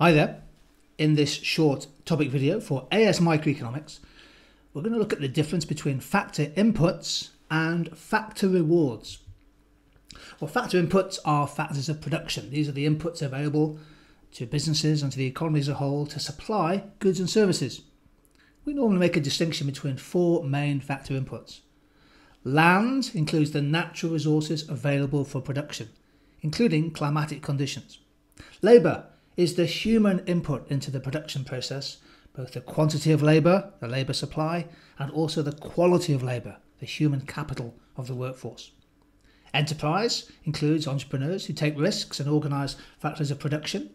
Hi there. In this short topic video for AS Microeconomics, we're going to look at the difference between factor inputs and factor rewards. Well, factor inputs are factors of production. These are the inputs available to businesses and to the economy as a whole to supply goods and services. We normally make a distinction between four main factor inputs. Land includes the natural resources available for production, including climatic conditions. Labour is the human input into the production process, both the quantity of labour, the labour supply, and also the quality of labour, the human capital of the workforce. Enterprise includes entrepreneurs who take risks and organise factors of production,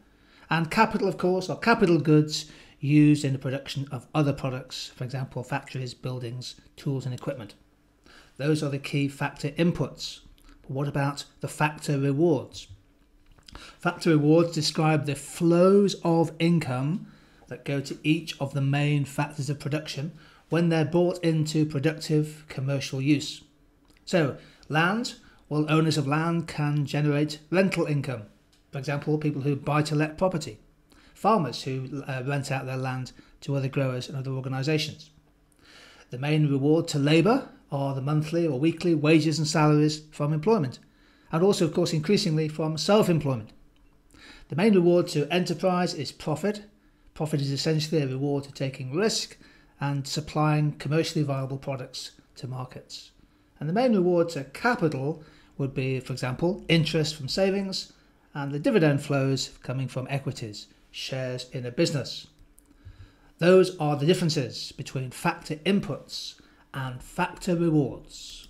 and capital, of course, are capital goods used in the production of other products, for example, factories, buildings, tools and equipment. Those are the key factor inputs. But what about the factor rewards? Factor rewards describe the flows of income that go to each of the main factors of production when they're brought into productive commercial use. So land, well, owners of land can generate rental income. For example, people who buy to let property. Farmers who rent out their land to other growers and other organisations. The main reward to labour are the monthly or weekly wages and salaries from employment, and also, of course, increasingly from self-employment. The main reward to enterprise is profit. Profit is essentially a reward to taking risk and supplying commercially viable products to markets. And the main reward to capital would be, for example, interest from savings and the dividend flows coming from equities, shares in a business. Those are the differences between factor inputs and factor rewards.